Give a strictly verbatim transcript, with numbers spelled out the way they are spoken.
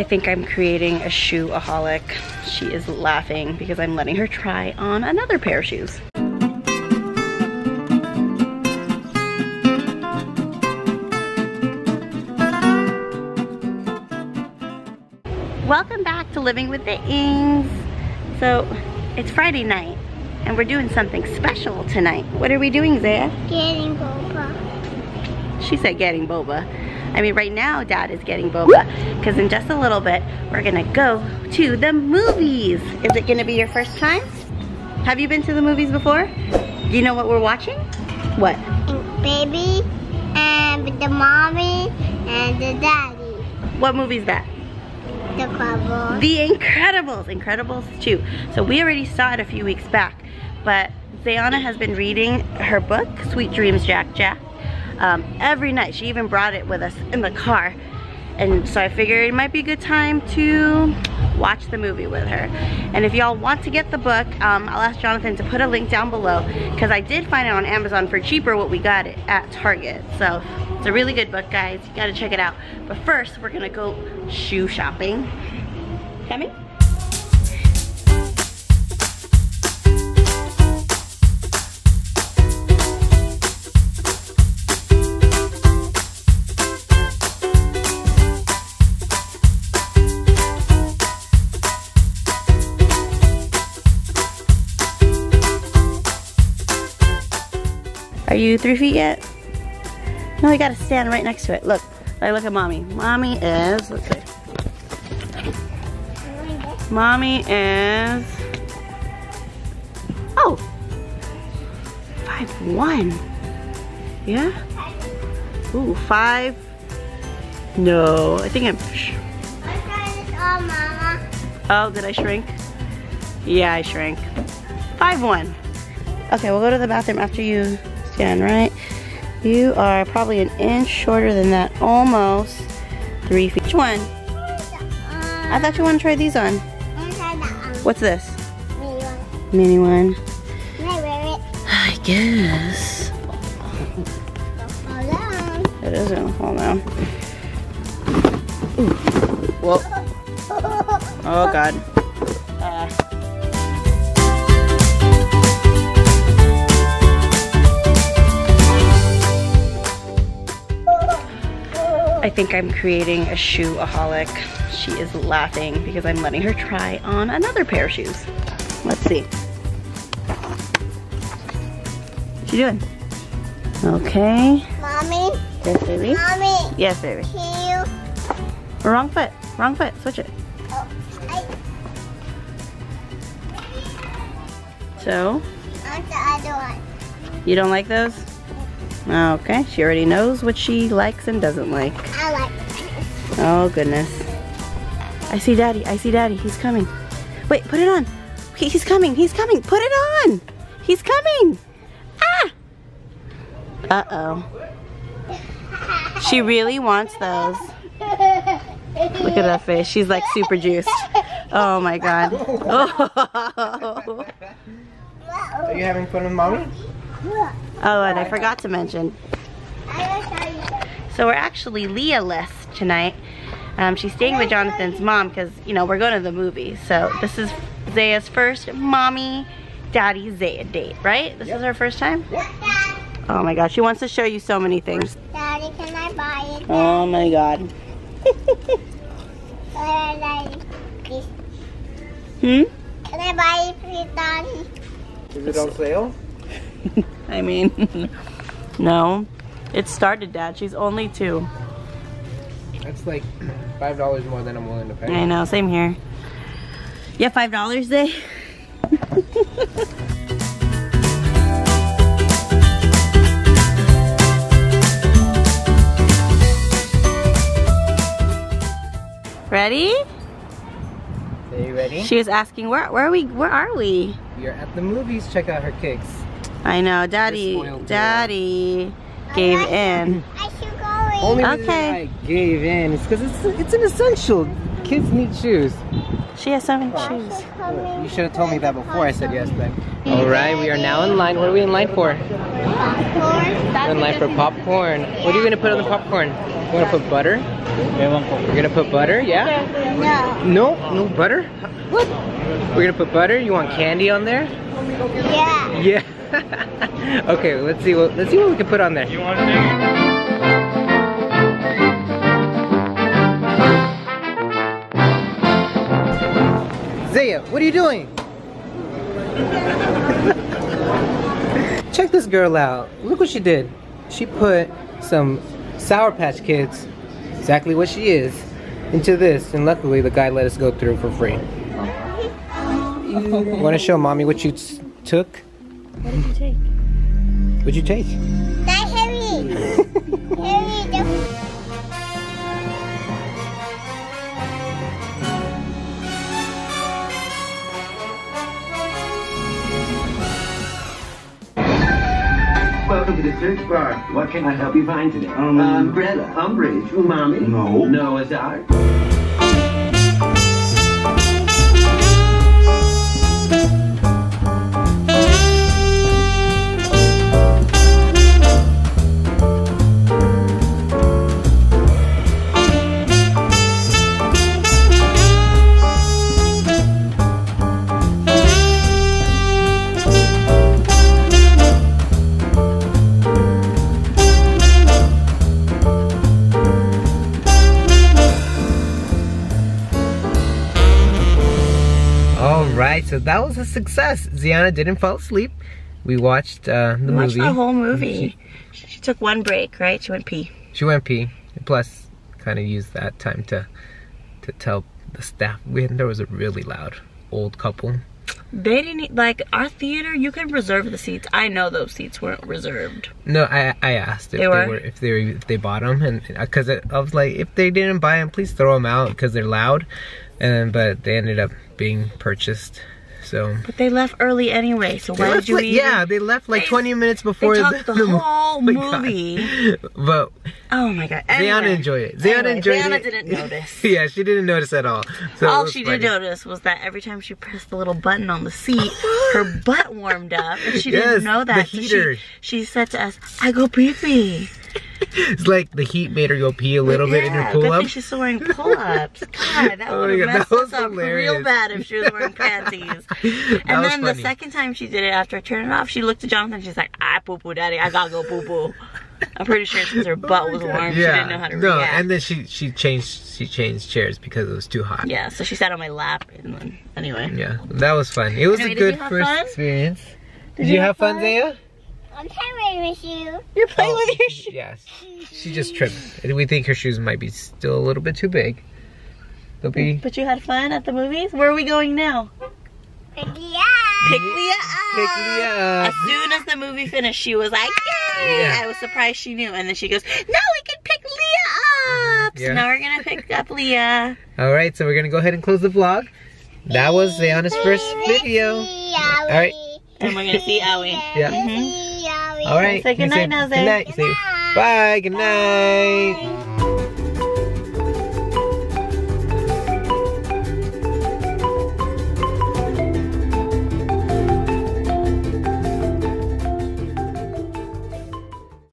I think I'm creating a shoe-aholic. She is laughing because I'm letting her try on another pair of shoes. Welcome back to Living with the Ngs. So, it's Friday night, and we're doing something special tonight. What are we doing, Zaya? Getting boba. She said getting boba. I mean, right now, Dad is getting boba, because in just a little bit, we're gonna go to the movies. Is it gonna be your first time? Have you been to the movies before? Do you know what we're watching? What? And baby, and the mommy, and the daddy. What movie is that? The Incredibles. The Incredibles. Incredibles two. So we already saw it a few weeks back, but Zayanna has been reading her book, Sweet Dreams Jack-Jack. Um, every night. She even brought it with us in the car, and so I figured it might be a good time to watch the movie with her. And if y'all want to get the book, um, I'll ask Jonathan to put a link down below, because I did find it on Amazon for cheaper what we got it at Target. So it's a really good book, guys. You gotta check it out. But first, we're gonna go shoe shopping. Coming? Are you three feet yet? No, you gotta stand right next to it. Look, I look at mommy. Mommy is, let's see. Mommy is, oh, five one. Yeah? Ooh, five. No, I think I'm. I'm Mama. Oh, did I shrink? Yeah, I shrank. five one. Okay, we'll go to the bathroom after you. Right, you are probably an inch shorter than that, almost three feet. Which one? I thought you wanted to try these on. What's this? Mini one. Mini one. Can I wear it? I guess. It is gonna fall down. Ooh. Whoa. Oh God. Uh. I think I'm creating a shoe-aholic. She is laughing because I'm letting her try on another pair of shoes. Let's see. What you doing? Okay. Mommy? Yes, baby. Mommy? Yes, baby. Can you? Wrong foot. Wrong foot. Switch it. Oh, I... So? That's the other one. You don't like those? Okay, she already knows what she likes and doesn't like. I like this. Oh, goodness. I see Daddy. I see Daddy. He's coming. Wait, put it on. He's coming. He's coming. Put it on. He's coming. Ah! Uh-oh. She really wants those. Look at that face. She's like super juiced. Oh, my God. Oh. Are you having fun with Mommy? Oh, and I forgot to mention. So we're actually Leah-less tonight. Um, she's staying with Jonathan's mom because, you know, we're going to the movie. So this is Zaya's first mommy, daddy, Zaya date, right? This yep. is her first time? Yep. Oh my God, she wants to show you so many things. Daddy, can I buy it? Oh my God. Hmm? Can I buy it, please, Daddy? Is it on sale? I mean, no. It started, Dad. She's only two. That's like five dollars more than I'm willing to pay. I know. Same here. Yeah, five dollars, Zay. Ready? Are you ready? She was asking, where, where are we? Where are we? You're at the movies. Check out her kicks. I know, Daddy. Daddy gave I in. I should go in. Only reason I gave in is because it's it's an essential. Kids need shoes. She has so many oh. shoes. You should have told me that before I said yes. Then. All right, we are now in line. What are we in line for? Popcorn. We're in line for popcorn. What are you gonna put on the popcorn? You wanna put butter? You're gonna put butter, yeah? No. No, no butter? What? We're gonna put butter. You want candy on there? Yeah. Yeah. Okay, let's see what let's see what we can put on there. You want to? Zaya, what are you doing? Check this girl out. Look what she did. She put some Sour Patch Kids, exactly what she is, into this, and luckily the guy let us go through for free. You want to show mommy what you took? What did you take? What'd you take? That heavy. Heavy. Welcome to the search bar. What can I help you find today? Um, Umbrella, umbrage, umami. No. Noah's Ark. Alright, so that was a success. Zayanna didn't fall asleep. We watched uh, the we watched movie. watched the whole movie. She, she took one break, right? She went pee. She went pee. Plus, kind of used that time to to tell the staff. We had, there was a really loud old couple. They didn't, like, our theater, you can reserve the seats. I know those seats weren't reserved. No, I I asked if they, they were? were if they if they bought them, and because I was like, if they didn't buy them, please throw them out because they're loud. And but they ended up being purchased, so. But they left early anyway, so why did you like, even? Yeah, they left like they, twenty minutes before they talked the, the whole the, movie. But oh my god, anyway. Zayanna enjoyed it. Zayanna anyway, enjoyed Zayanna it. Didn't notice. Yeah, she didn't notice at all. So all she funny. did notice was that every time she pressed the little button on the seat, her butt warmed up, and she yes, didn't know that. The heater. So she, she said to us, "I go pee pee." It's like the heat made her go pee a little yeah, bit in her pull-up. Yeah, I think she's still wearing pull-ups. God, that oh would have messed us up hilarious. real bad if she was wearing panties. And then funny. the second time she did it after I turned it off, she looked at Jonathan and she's like, "I poo-poo, daddy. I gotta go poo-poo." I'm pretty sure since her butt oh was warm, yeah. she didn't know how to no, react. No, and then she she changed she changed chairs because it was too hot. Yeah, so she sat on my lap and then anyway. Yeah, that was fun. It was anyway, a good first fun? experience. Did, did you, you have fun, fun? Zaya? I'm playing with you. You're playing oh, with your shoes. Yes. She just tripped. We think her shoes might be still a little bit too big. They'll be. But you had fun at the movies? Where are we going now? Pick Leah up. Pick Leah up. Pick Leah up. As soon as the movie finished, she was like, "Yay!" Yeah. I was surprised she knew. And then she goes, "Now we can pick Leah up." So yeah. now we're going to pick up Leah. All right. So we're going to go ahead and close the vlog. That was Zayanna's first video. All right. And we're going to see Owie. Yeah. Mm-hmm. All right. Say goodnight now, Zay. Good night. Good night. Bye. Good night.